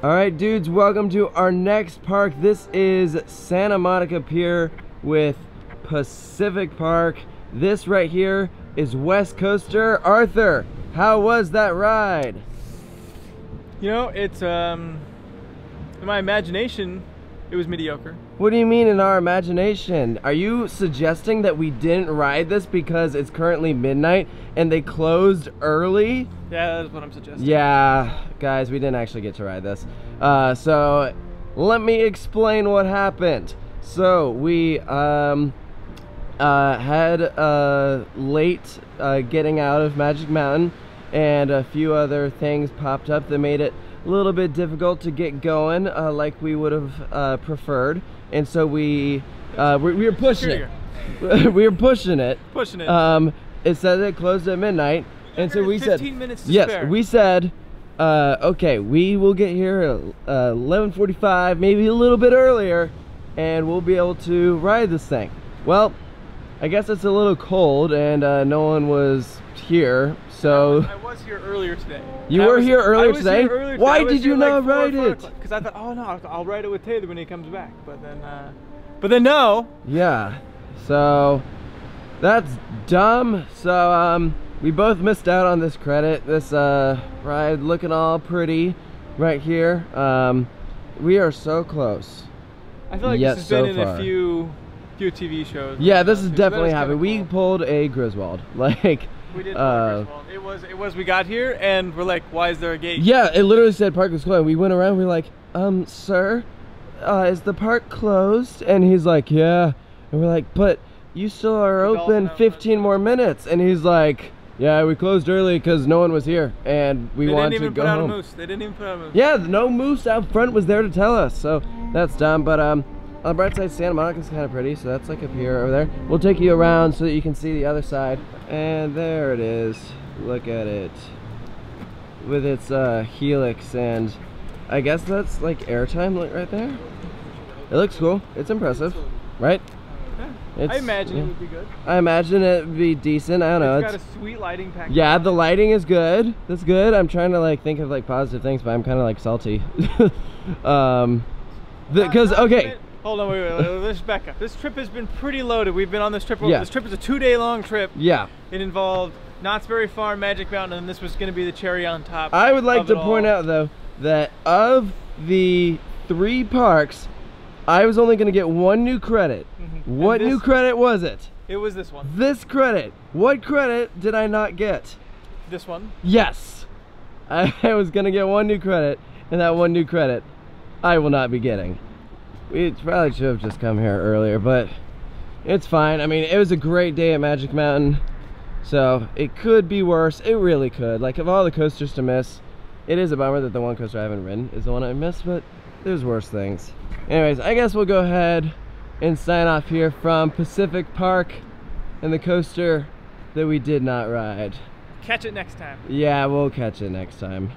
Alright dudes, welcome to our next park. This is Santa Monica Pier with Pacific Park. This right here is West Coaster. Arthur, how was that ride? You know, it's in my imagination, it was mediocre. What do you mean in our imagination? Are you suggesting that we didn't ride this because it's currently midnight and they closed early? Yeah, that's what I'm suggesting. Yeah, guys, we didn't actually get to ride this. So let me explain what happened. So we had a late getting out of Magic Mountain, and a few other things popped up that made it a little bit difficult to get going like we would have preferred, and so we were pushing it. Pushing it. It said it closed at midnight, and so we said 15 minutes to spare. We said okay, we will get here at 11:45, maybe a little bit earlier, and we'll be able to ride this thing. Well, I guess it's a little cold, and no one was here, so I was here earlier today. You were here earlier today? Why did you not ride it? Because I thought, oh no, I'll ride it with Taylor when he comes back, but then no. Yeah, so that's dumb. So we both missed out on this credit. This ride looking all pretty right here. We are so close. I feel like this has been so in a few TV shows. Yeah, this is definitely happening. We pulled a Griswold. Like, we did pull a Griswold. It was we got here and we're like, why is there a gate? Yeah, it literally said park was closed. We went around, we were like, sir, is the park closed? And he's like, yeah. And we're like, but you still are open 15 more minutes. And he's like, yeah, we closed early because no one was here and we wanted to go home. They didn't even put out a moose. Yeah, no moose out front was there to tell us. So that's dumb, but on the bright side, Santa Monica's kind of pretty, so that's like a pier over there. We'll take you around so that you can see the other side. And there it is. Look at it. With its helix, and I guess that's like airtime right there. It looks cool. It's impressive, right? It's, I imagine it would be good. I imagine it would be decent. I don't know. It's got a sweet lighting package. Yeah, the lighting is good. That's good. I'm trying to like think of like positive things, but I'm kind of like salty. Because, okay. Hold on, wait, let's back up. This trip has been pretty loaded. We've been on this trip. Yeah. This trip is a 2-day long trip. Yeah. It involved Knott's Berry Farm, Magic Mountain, and this was going to be the cherry on top. I would like to point out, though, that of the 3 parks, I was only going to get 1 new credit. Mm-hmm. What new credit was it? It was this one. This credit. What credit did I not get? This one. Yes. I was going to get 1 new credit, and that 1 new credit I will not be getting. We probably should have just come here earlier, but it's fine. I mean, it was a great day at Magic Mountain, so it could be worse. It really could. Like, of all the coasters to miss, it is a bummer that the one coaster I haven't ridden is the one I missed, but there's worse things. Anyways, I guess we'll go ahead and sign off here from Pacific Park and the coaster that we did not ride. Catch it next time. Yeah, we'll catch it next time.